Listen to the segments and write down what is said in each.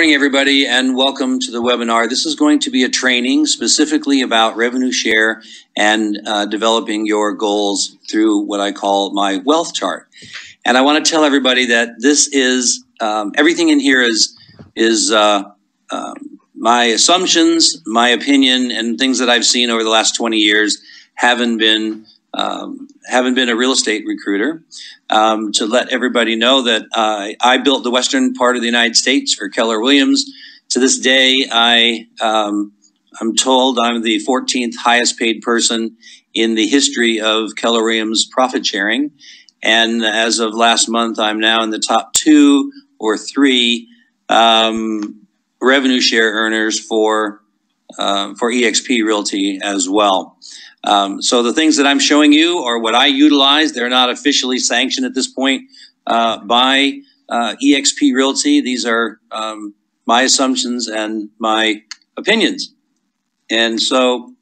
morning, everybody, and welcome to the webinar. This is going to be a training specifically about revenue share and developing your goals through what I call my wealth chart. And I want to tell everybody that this is everything in here is my assumptions, my opinion, and things that I've seen over the last 20 years. Haven't been a real estate recruiter. To let everybody know that I built the western part of the United States for Keller Williams. To this day, I'm told I'm the 14th highest paid person in the history of Keller Williams profit sharing. And as of last month, I'm now in the top 2 or 3 revenue share earners for eXp Realty as well. So the things that I'm showing you are what I utilize. They're not officially sanctioned at this point by eXp Realty. These are my assumptions and my opinions. And so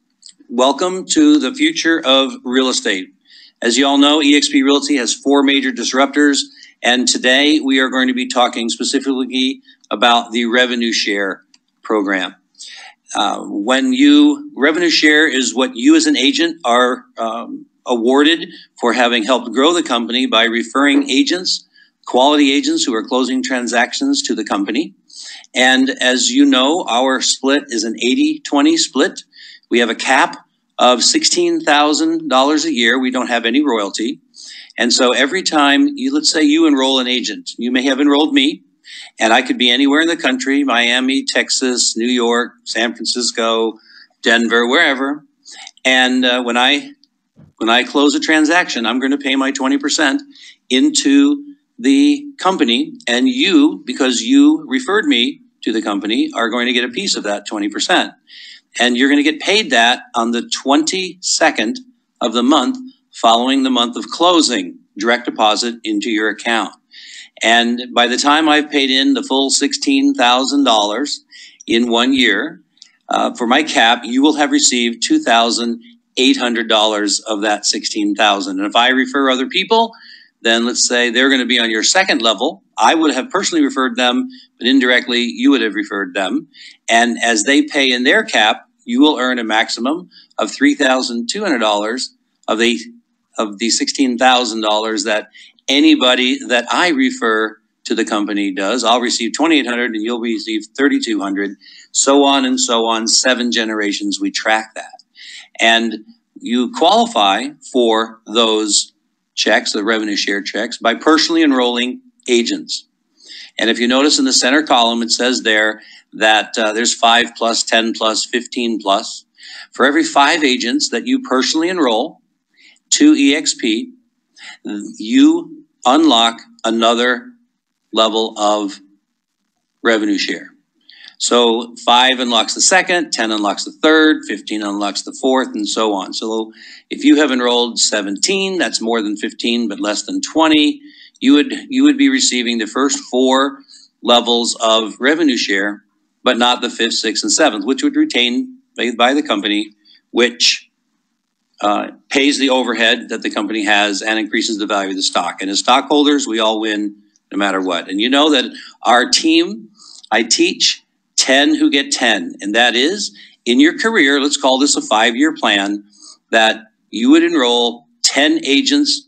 welcome to the future of real estate. As you all know, eXp Realty has 4 major disruptors. And today we are going to be talking specifically about the revenue share program. Revenue share is what you as an agent are awarded for having helped grow the company by referring agents, quality agents who are closing transactions to the company. And as you know, our split is an 80-20 split. We have a cap of $16,000 a year. We don't have any royalty. And so every time you, let's say you enroll an agent, you may have enrolled me. And I could be anywhere in the country, Miami, Texas, New York, San Francisco, Denver, wherever. And when I close a transaction, I'm going to pay my 20% into the company. And you, because you referred me to the company, are going to get a piece of that 20%. And you're going to get paid that on the 22nd of the month following the month of closing, direct deposit into your account. And by the time I've paid in the full $16,000 in 1 year, for my cap, you will have received $2,800 of that $16,000. And if I refer other people, then let's say they're going to be on your second level. I would have personally referred them, but indirectly, you would have referred them. And as they pay in their cap, you will earn a maximum of $3,200 of the $16,000 that anybody that I refer to the company does. I'll receive $2,800 and you'll receive $3,200, so on and so on. 7 generations, we track that. And you qualify for those checks, the revenue share checks, by personally enrolling agents. And if you notice in the center column, it says there that there's 5+, 10+, 15+. For every 5 agents that you personally enroll to eXp, you unlock another level of revenue share. So 5 unlocks the second, 10 unlocks the third, 15 unlocks the fourth, and so on. So if you have enrolled 17, that's more than 15, but less than 20, you would be receiving the first 4 levels of revenue share, but not the 5th, 6th, and 7th, which would retain by the company, which pays the overhead that the company has and increases the value of the stock. And as stockholders, we all win no matter what. And you know that our team, I teach 10 who get 10. And that is, in your career, let's call this a 5-year plan, that you would enroll 10 agents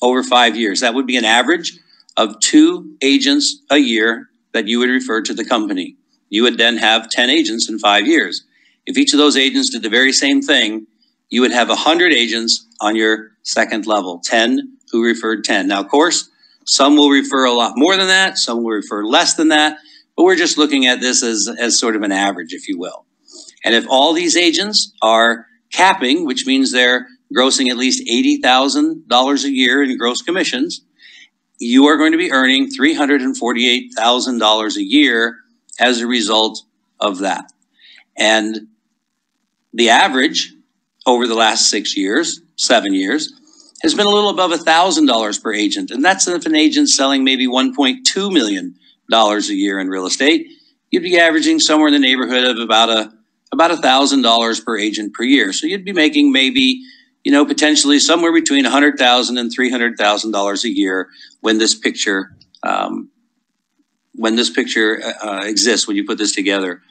over 5 years. That would be an average of 2 agents a year that you would refer to the company. You would then have 10 agents in 5 years. If each of those agents did the very same thing, you would have 100 agents on your second level, 10 who referred 10. Now, of course, some will refer a lot more than that. Some will refer less than that. But we're just looking at this as sort of an average, if you will. And if all these agents are capping, which means they're grossing at least $80,000 a year in gross commissions, you are going to be earning $348,000 a year as a result of that. And the average over the last 7 years, has been a little above $1,000 per agent. And that's if an agent's selling maybe $1.2 million a year in real estate, you'd be averaging somewhere in the neighborhood of about $1,000 per agent per year. So you'd be making maybe, you know, potentially somewhere between $100,000 and $300,000 a year when this picture when this picture exists, when you put this together,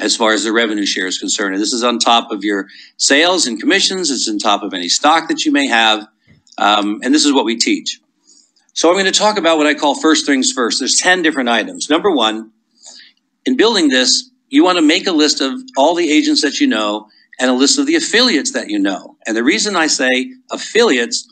as far as the revenue share is concerned. And this is on top of your sales and commissions. It's on top of any stock that you may have. And this is what we teach. So I'm going to talk about what I call first things first. There's 10 different items. Number one, in building this, you want to make a list of all the agents that you know and a list of the affiliates that you know. And the reason I say affiliates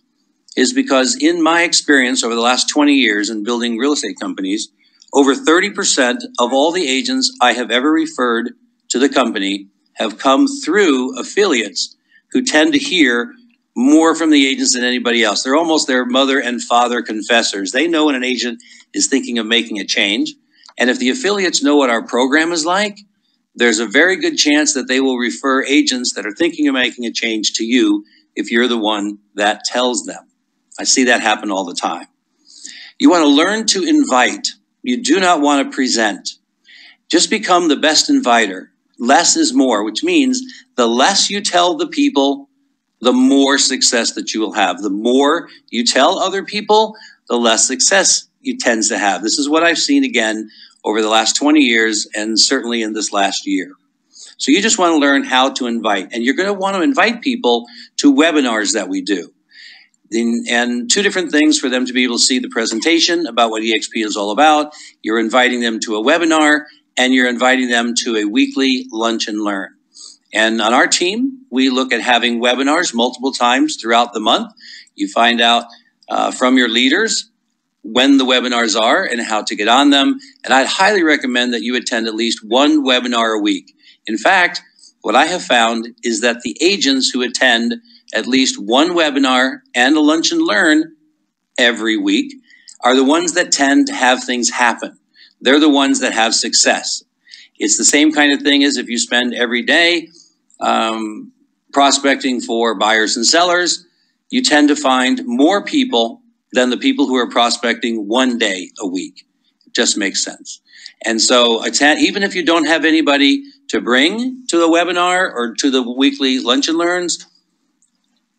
is because in my experience over the last 20 years in building real estate companies, over 30% of all the agents I have ever referred to the company have come through affiliates who tend to hear more from the agents than anybody else. They're almost their mother and father confessors. They know when an agent is thinking of making a change. And if the affiliates know what our program is like, there's a very good chance that they will refer agents that are thinking of making a change to you if you're the one that tells them. I see that happen all the time. You want to learn to invite. You do not want to present. Just become the best inviter. Less is more, which means the less you tell the people, the more success that you will have. The more you tell other people, the less success you tend to have. This is what I've seen again over the last 20 years and certainly in this last year. So you just want to learn how to invite. And you're going to want to invite people to webinars that we do. And two different things for them to be able to see the presentation about what eXp is all about. You're inviting them to a webinar and you're inviting them to a weekly lunch and learn. And on our team, we look at having webinars multiple times throughout the month. You find out from your leaders when the webinars are and how to get on them. And I'd highly recommend that you attend at least one webinar a week. In fact, what I have found is that the agents who attend at least one webinar and a lunch and learn every week are the ones that tend to have things happen. They're the ones that have success. It's the same kind of thing as if you spend every day prospecting for buyers and sellers. You tend to find more people than the people who are prospecting one day a week. It just makes sense. And so even if you don't have anybody to bring to the webinar or to the weekly lunch and learns,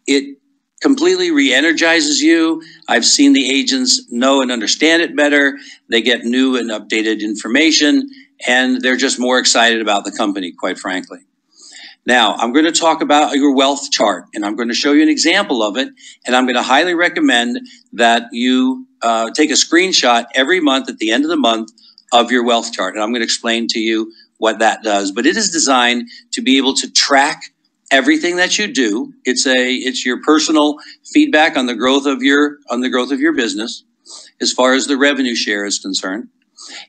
it completely re-energizes you. I've seen the agents know and understand it better. They get new and updated information, and they're just more excited about the company, quite frankly. Now, I'm going to talk about your wealth chart, and I'm going to show you an example of it, and I'm going to highly recommend that you take a screenshot every month at the end of the month of your wealth chart, and I'm going to explain to you what that does. But it is designed to be able to track everything that you do. It's your personal feedback on the growth of your business as far as the revenue share is concerned.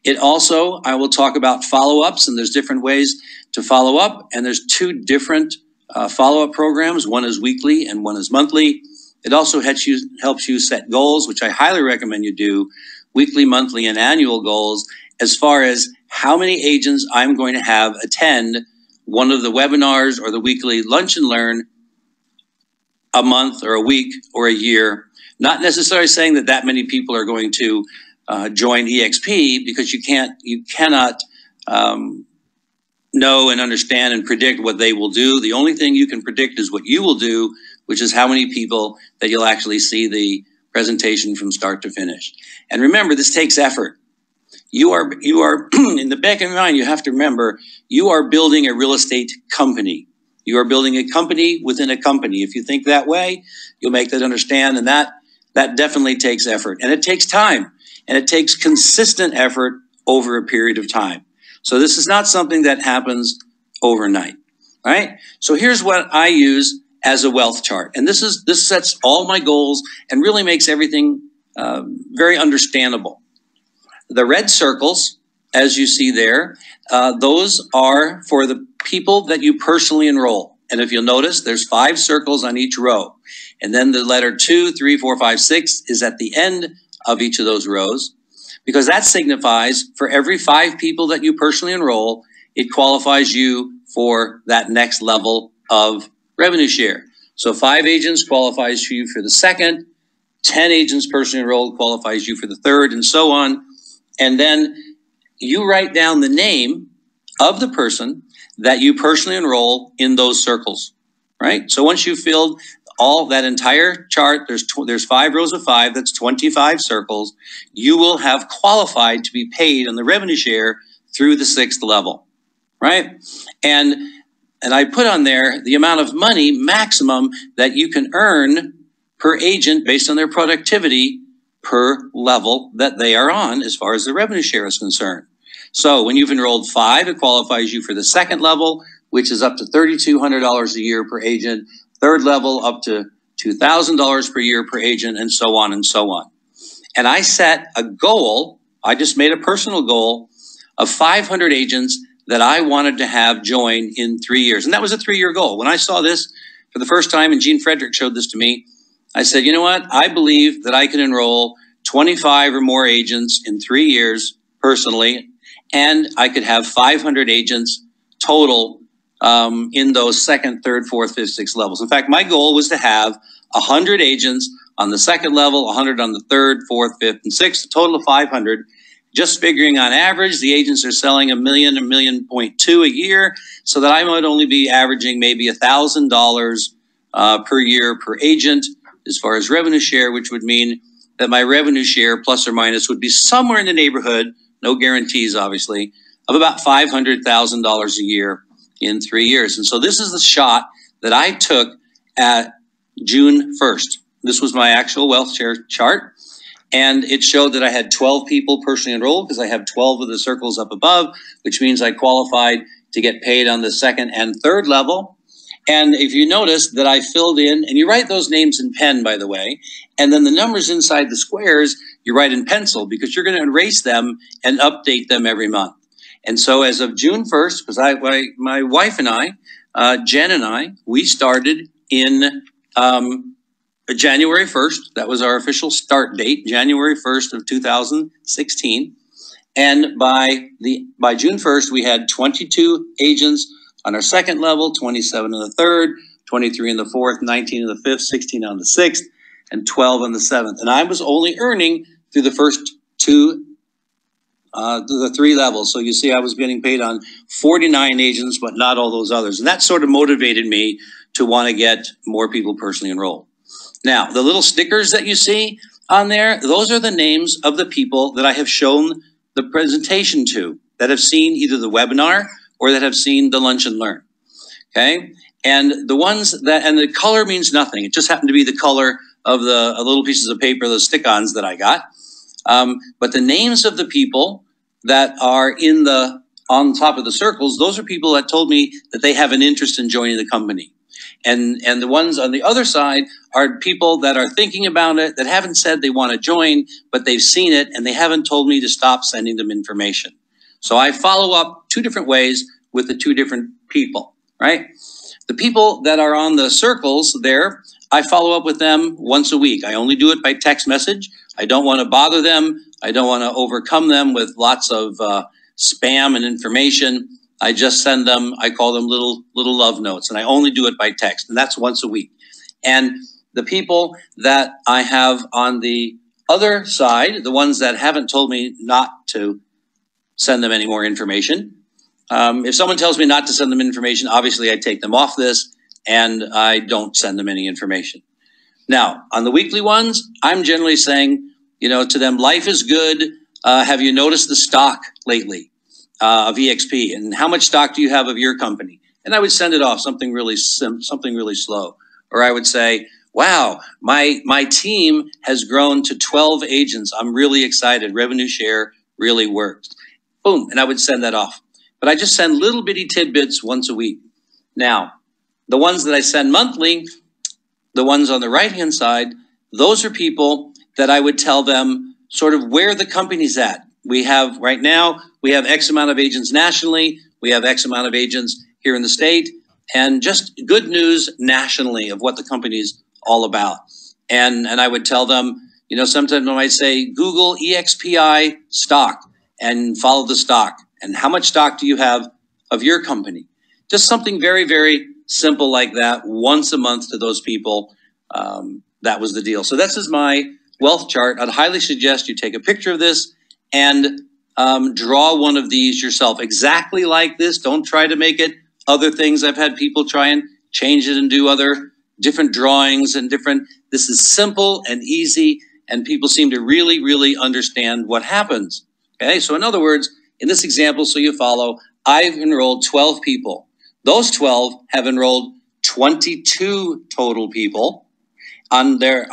It also, I will talk about follow-ups, and there's different ways to follow up, and there's two different follow-up programs. One is weekly and one is monthly. It also helps you set goals, which I highly recommend you do, weekly, monthly, and annual goals as far as how many agents I'm going to have attend one of the webinars or the weekly lunch and learn a month or a week or a year. Not necessarily saying that that many people are going to join eXp, because you cannot know and understand and predict what they will do. The only thing you can predict is what you will do, which is how many people that you'll actually see the presentation from start to finish. And remember, this takes effort. You are in the back of your mind, you have to remember, you are building a real estate company. You are building a company within a company. If you think that way, you'll make that understand. And that definitely takes effort, and it takes time, and it takes consistent effort over a period of time. So this is not something that happens overnight, right? So here's what I use as a wealth chart. And this sets all my goals and really makes everything very understandable. The red circles, as you see there, those are for the people that you personally enroll. And if you'll notice, there's 5 circles on each row. And then the letter 2, 3, 4, 5, 6 is at the end of each of those rows, because that signifies for every 5 people that you personally enroll, it qualifies you for that next level of revenue share. So 5 agents qualifies you for the second, 10 agents personally enrolled qualifies you for the third, and so on. And then you write down the name of the person that you personally enroll in those circles, right? So once you've filled all that entire chart, there's 5 rows of 5, that's 25 circles. You will have qualified to be paid on the revenue share through the 6th level, right? And I put on there the amount of money maximum that you can earn per agent based on their productivity per level that they are on as far as the revenue share is concerned. So when you've enrolled 5, it qualifies you for the 2nd level, which is up to $3,200 a year per agent, 3rd level up to $2,000 per year per agent, and so on and so on. And I set a goal, I just made a personal goal of 500 agents that I wanted to have join in 3 years. And that was a 3-year goal. When I saw this for the first time, and Gene Frederick showed this to me, I said, you know what? I believe that I can enroll 25 or more agents in 3 years personally, and I could have 500 agents total in those 2nd, 3rd, 4th, 5th, 6th levels. In fact, my goal was to have 100 agents on the 2nd level, 100 on the 3rd, 4th, 5th, and 6th, a total of 500. Just figuring on average, the agents are selling $1.2 million a year, so that I might only be averaging maybe $1,000 per year per agent as far as revenue share, which would mean that my revenue share, plus or minus, would be somewhere in the neighborhood, no guarantees obviously, of about $500,000 a year in 3 years. And so this is the shot that I took at June 1st. This was my actual wealth share chart. And it showed that I had 12 people personally enrolled because I have 12 of the circles up above, which means I qualified to get paid on the 2nd and 3rd level. And if you notice that I filled in, and you write those names in pen, by the way, and then the numbers inside the squares, you write in pencil because you're going to erase them and update them every month. And so as of June 1st, because my wife and I, Jen and I, we started in January 1st. That was our official start date, January 1st of 2016. And by June 1st, we had 22 agents on our 2nd level, 27 in the 3rd, 23 in the 4th, 19 in the 5th, 16 on the 6th, and 12 on the 7th. And I was only earning through the first three levels. So you see I was getting paid on 49 agents, but not all those others. And that sort of motivated me to want to get more people personally enrolled. Now, the little stickers that you see on there, those are the names of the people that I have shown the presentation to, that have seen either the webinar or that have seen the Lunch and Learn, okay? And the ones that, and the color means nothing. It just happened to be the color of the little pieces of paper, those stick-ons that I got. But the names of the people that are in the, on top of the circles, those are people that told me that they have an interest in joining the company. And the ones on the other side are people that are thinking about it, that haven't said they want to join, but they've seen it and they haven't told me to stop sending them information. So I follow up 2 different ways with the 2 different people, right? The people that are on the circles there, I follow up with them once a week. I only do it by text message. I don't want to bother them. I don't want to overcome them with lots of spam and information. I just send them, I call them little love notes, and I only do it by text, and that's once a week. And the people that I have on the other side, the ones that haven't told me not to send them any more information, if someone tells me not to send them information, obviously I take them off this, and I don't send them any information. Now, on the weekly ones, I'm generally saying, you know, to them, life is good. Have you noticed the stock lately? Of eXp, and how much stock do you have of your company? And I would send it off, something really slow. Or I would say, wow, my team has grown to 12 agents. I'm really excited. Revenue share really works. Boom, and I would send that off. But I just send little bitty tidbits once a week. Now, the ones that I send monthly, the ones on the right-hand side, those are people that I would tell them sort of where the company's at. We have right now, we have X amount of agents nationally. We have X amount of agents here in the state, and just good news nationally of what the company's all about. And I would tell them, you know, sometimes I might say, Google EXPI stock and follow the stock. And how much stock do you have of your company? Just something very, very simple like that once a month to those people. That was the deal. So this is my wealth chart. I'd highly suggest you take a picture of this and draw one of these yourself exactly like this. Don't try to make it other things. I've had people try and change it and do other different drawings and different, this is simple and easy, and people seem to really, really understand what happens. Okay, so in other words, in this example, so you follow, I've enrolled 12 people. Those 12 have enrolled 22 total people on their,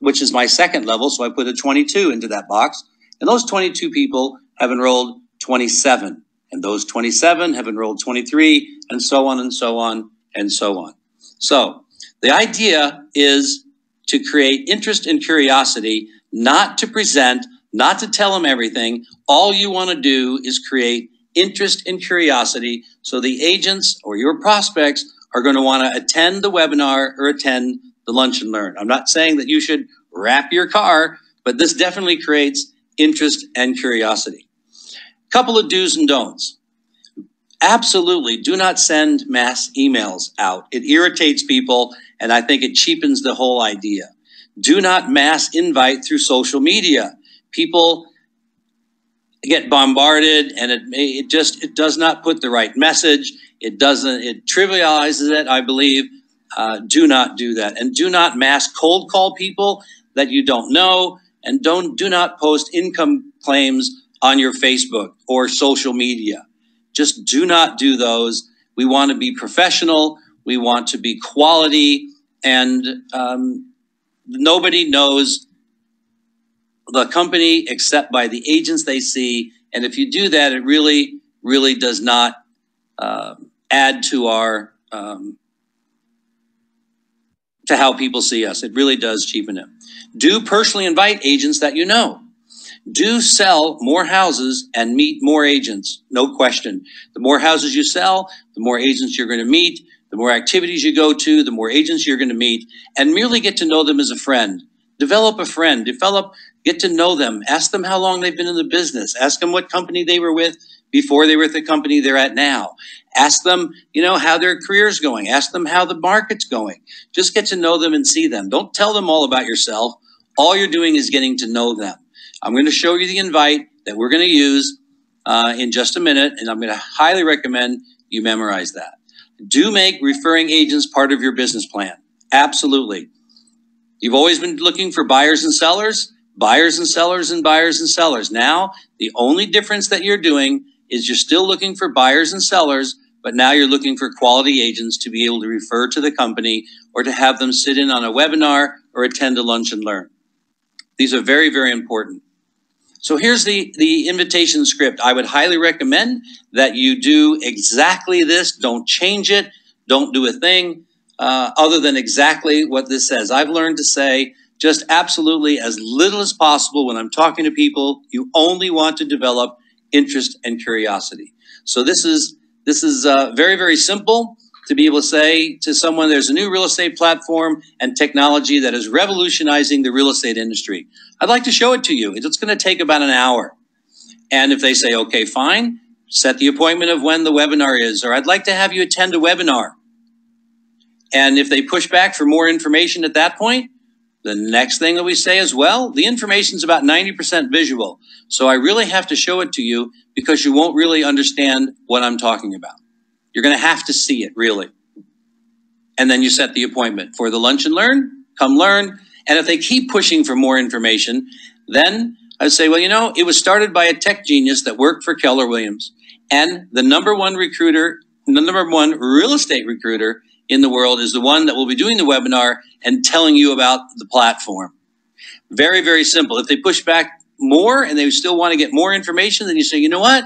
which is my second level, so I put a 22 into that box. And those 22 people have enrolled 27. And those 27 have enrolled 23, and so on and so on and so on. So the idea is to create interest and curiosity, not to present, not to tell them everything. All you want to do is create interest and curiosity, so the agents or your prospects are going to want to attend the webinar or attend the lunch and learn. I'm not saying that you should wrap your car, but this definitely creates interest and curiosity. Couple of do's and don'ts. Absolutely do not send mass emails out. It irritates people, and I think it cheapens the whole idea. Do not mass invite through social media. People get bombarded, and it does not put the right message. It trivializes it, I believe. Do not do that. And do not mass cold call people that you don't know, and do not post income claims on your Facebook or social media. Just do not do those. We want to be professional. We want to be quality, and nobody knows the company except by the agents they see. And if you do that, it really, really does not add to our, to how people see us. It really does cheapen it. Do personally invite agents that you know. Do sell more houses and meet more agents, no question. The more houses you sell, the more agents you're going to meet, the more activities you go to, the more agents you're going to meet, and merely get to know them as a friend. Develop a friend, get to know them, ask them how long they've been in the business, ask them what company they were with before they were at the company they're at now. Ask them, you know, how their career's going, ask them how the market's going. Just get to know them and see them. Don't tell them all about yourself. All you're doing is getting to know them. I'm going to show you the invite that we're going to use in just a minute, and I'm going to highly recommend you memorize that. Do make referring agents part of your business plan. Absolutely. You've always been looking for buyers and sellers, buyers and sellers and buyers and sellers. Now, the only difference that you're doing is you're still looking for buyers and sellers, but now you're looking for quality agents to be able to refer to the company or to have them sit in on a webinar or attend a lunch and learn. These are very, very important. So here's the invitation script. I would highly recommend that you do exactly this. Don't change it. Don't do a thing other than exactly what this says. I've learned to say just absolutely as little as possible when I'm talking to people. You only want to develop interest and curiosity. So this is very, very simple to be able to say to someone, there's a new real estate platform and technology that is revolutionizing the real estate industry. I'd like to show it to you. It's going to take about an hour. And if they say, okay, fine, set the appointment of when the webinar is, or I'd like to have you attend a webinar. And if they push back for more information at that point, the next thing that we say is, well, the information's about 90% visual. So I really have to show it to you because you won't really understand what I'm talking about. You're going to have to see it, really. And then you set the appointment for the lunch and learn, come learn. And if they keep pushing for more information, then I say, well, you know, it was started by a tech genius that worked for Keller Williams. And the #1 recruiter, the #1 real estate recruiter in the world is the one that will be doing the webinar and telling you about the platform. Very, very simple. If they push back more and they still want to get more information, then you say, you know what,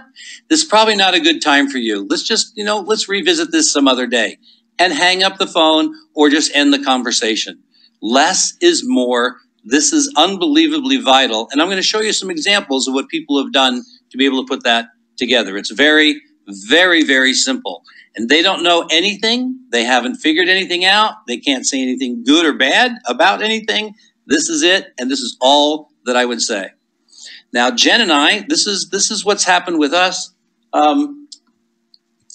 this is probably not a good time for you. Let's just, you know, let's revisit this some other day, and hang up the phone or just end the conversation. Less is more. This is unbelievably vital. And I'm going to show you some examples of what people have done to be able to put that together. It's very, very, very simple. And they don't know anything. They haven't figured anything out. They can't say anything good or bad about anything. This is it. And this is all that I would say. Now, Jen and I, this is what's happened with us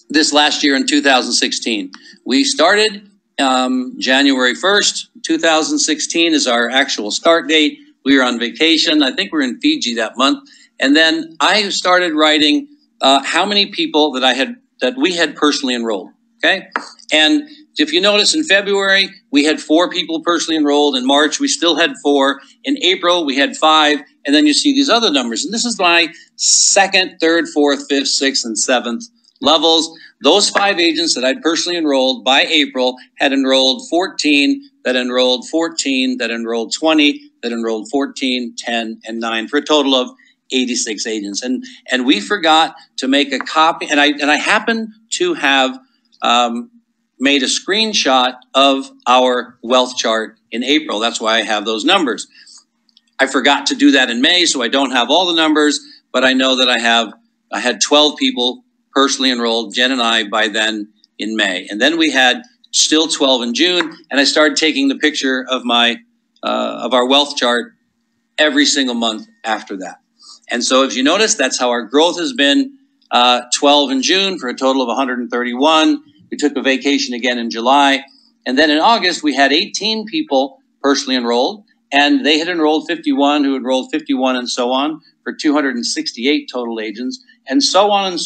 this last year in 2016. We started January 1st, 2016 is our actual start date. We were on vacation. I think we were in Fiji that month. And then I started writing how many people that we had personally enrolled. Okay. And if you notice, in February, we had 4 people personally enrolled. In March, we still had 4. In April, we had 5. And then you see these other numbers. And this is my 2nd, 3rd, 4th, 5th, 6th, and 7th levels. Those 5 agents that I'd personally enrolled by April had enrolled 14, that enrolled 20, that enrolled 14, 10, and 9 for a total of 86 agents. And we forgot to make a copy. And I happen to have made a screenshot of our wealth chart in April. That's why I have those numbers. I forgot to do that in May, so I don't have all the numbers, but I know that I had 12 people personally enrolled, Jen and I, by then in May. And then we had still 12 in June, and I started taking the picture of my of our wealth chart every single month after that. And so if you notice, that's how our growth has been. 12 in June for a total of 131. We took a vacation again in July. And then in August, we had 18 people personally enrolled, and they had enrolled 51, who enrolled 51, and so on, for 268 total agents, and so on,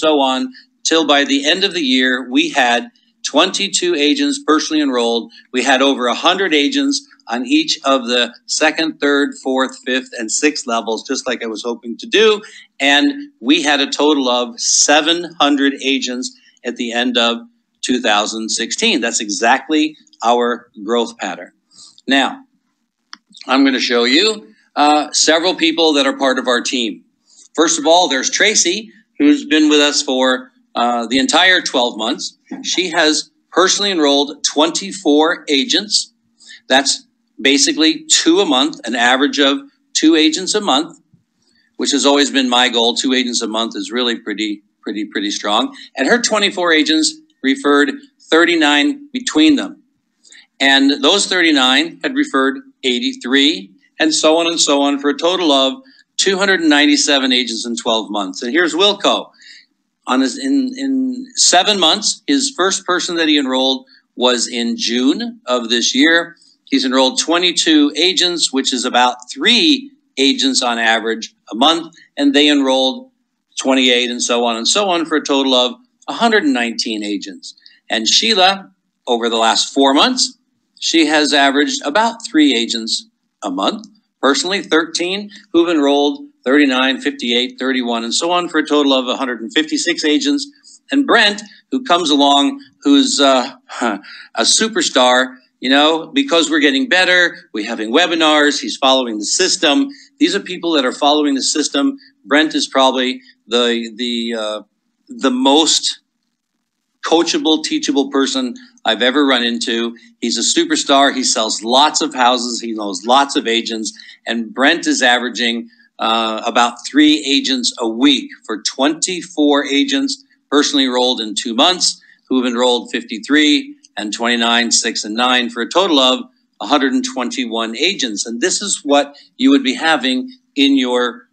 till by the end of the year, we had 22 agents personally enrolled. We had over 100 agents on each of the 2nd, 3rd, 4th, 5th, and 6th levels, just like I was hoping to do. And we had a total of 700 agents at the end of 2016. That's exactly our growth pattern. Now, I'm going to show you several people that are part of our team. First of all, there's Tracy, who's been with us for the entire 12 months. She has personally enrolled 24 agents. That's basically 2 a month, an average of 2 agents a month, which has always been my goal. 2 agents a month is really pretty strong. And her 24 agents referred 39 between them. And those 39 had referred 83, and so on, for a total of 297 agents in 12 months. And here's Wilco. In 7 months, his first person that he enrolled was in June of this year. He's enrolled 22 agents, which is about 3 agents on average a month, and they enrolled 28 and so on for a total of 119 agents. And Sheila, over the last 4 months, she has averaged about 3 agents a month, personally 13, who've enrolled 39, 58, 31, and so on for a total of 156 agents. And Brent, who comes along, who's a superstar, you know, because we're getting better, we're having webinars, he's following the system. These are people that are following the system. Brent is probably the most coachable, teachable person I've ever run into. He's a superstar. He sells lots of houses. He knows lots of agents. And Brent is averaging about 3 agents a week for 24 agents personally enrolled in 2 months, who have enrolled 53 and 29, 6, and 9 for a total of 121 agents. And this is what you would be having in your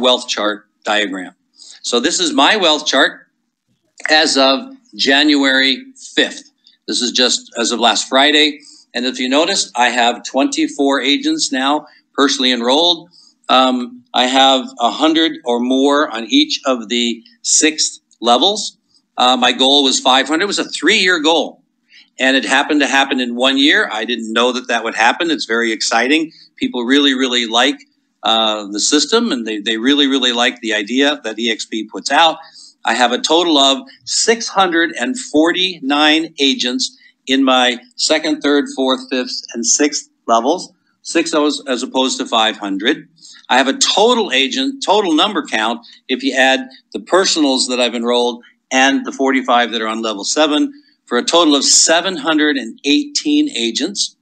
wealth chart diagram. So this is my wealth chart as of January 5th. This is just as of last Friday. And if you noticed, I have 24 agents now personally enrolled. I have 100 or more on each of the 6 levels. My goal was 500. It was a 3-year goal. And it happened to happen in 1 year. I didn't know that that would happen. It's very exciting. People really, really like the system, and they really, really like the idea that eXp puts out. I have a total of 649 agents in my 2nd, 3rd, 4th, 5th, and 6th levels, 6 as opposed to 500. I have a total agent, total number count, if you add the personals that I've enrolled and the 45 that are on level 7, for a total of 718 agents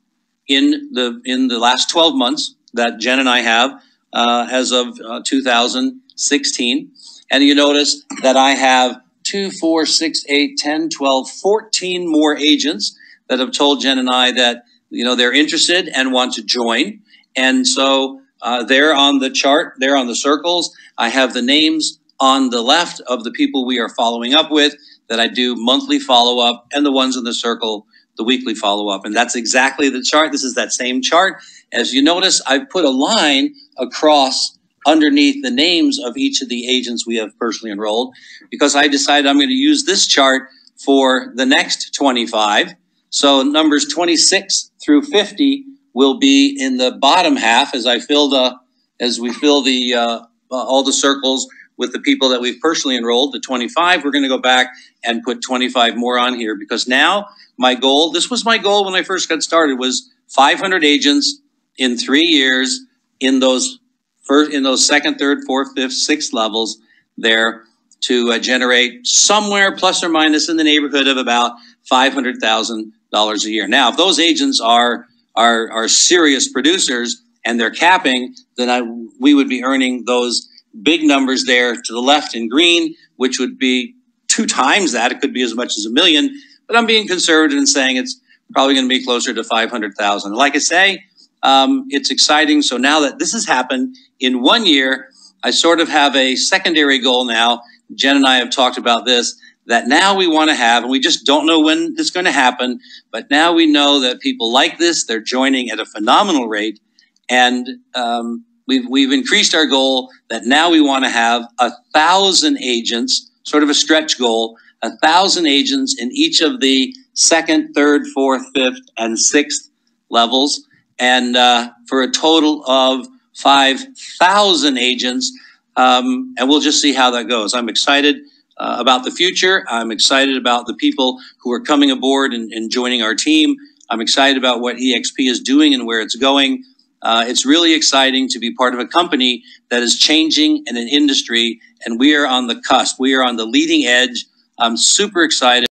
in the last 12 months that Jen and I have as of 2016. And you notice that I have 2, 4, 6, 8, 10, 12, 14 more agents that have told Jen and I that, you know, they're interested and want to join. And so they're on the chart, they're on the circles. I have the names on the left of the people we are following up with, that I do monthly follow-up, and the ones in the circle, the weekly follow-up. And that's exactly the chart. This is that same chart. As you notice, I've put a line across underneath the names of each of the agents we have personally enrolled, because I decided I'm going to use this chart for the next 25. So numbers 26 through 50 will be in the bottom half as I fill the, as we fill the, all the circles with the people that we've personally enrolled, the 25, we're going to go back and put 25 more on here, because now my goal, this was my goal when I first got started, was 500 agents in 3 years in those first, in those second, third, fourth, fifth, sixth levels there, to generate somewhere plus or minus in the neighborhood of about $500,000 a year. Now, if those agents are serious producers and they're capping, then we would be earning those big numbers there to the left in green, which would be 2 times that. It could be as much as $1 million, but I'm being conservative and saying it's probably going to be closer to 500,000. Like I say, it's exciting. So now that this has happened in 1 year, I sort of have a secondary goal now. Jen and I have talked about this, that now we want to have, and we just don't know when it's going to happen, but now we know that people like this, they're joining at a phenomenal rate. And we've increased our goal that now we want to have 1,000 agents, sort of a stretch goal, 1,000 agents in each of the second, third, fourth, fifth, and sixth levels, and for a total of 5,000 agents, and we'll just see how that goes. I'm excited about the future. I'm excited about the people who are coming aboard and joining our team. I'm excited about what eXp is doing and where it's going. It's really exciting to be part of a company that is changing in an industry, and we are on the cusp. We are on the leading edge. I'm super excited.